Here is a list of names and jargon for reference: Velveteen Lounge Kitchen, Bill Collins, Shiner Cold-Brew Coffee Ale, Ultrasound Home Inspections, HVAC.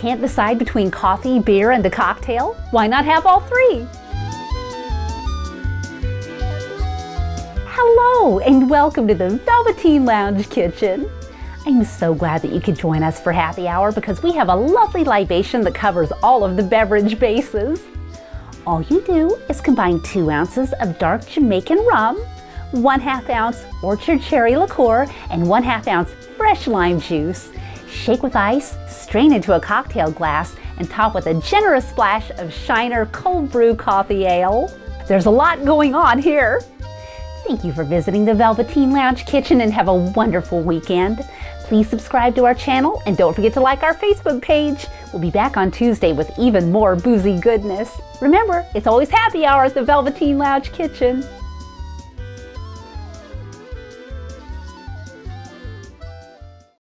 Can't decide between coffee, beer, and a cocktail? Why not have all three? Hello, and welcome to the Velveteen Lounge Kitchen. I'm so glad that you could join us for happy hour because we have a lovely libation that covers all of the beverage bases. All you do is combine 2 ounces of dark Jamaican rum, 1/2 ounce orchard cherry liqueur, and 1/2 ounce fresh lime juice. Shake with ice, strain into a cocktail glass, and top with a generous splash of Shiner Cold-Brew Coffee Ale. There's a lot going on here. Thank you for visiting the Velveteen Lounge Kitchen and have a wonderful weekend. Please subscribe to our channel and don't forget to like our Facebook page. We'll be back on Tuesday with even more boozy goodness. Remember, it's always happy hour at the Velveteen Lounge Kitchen.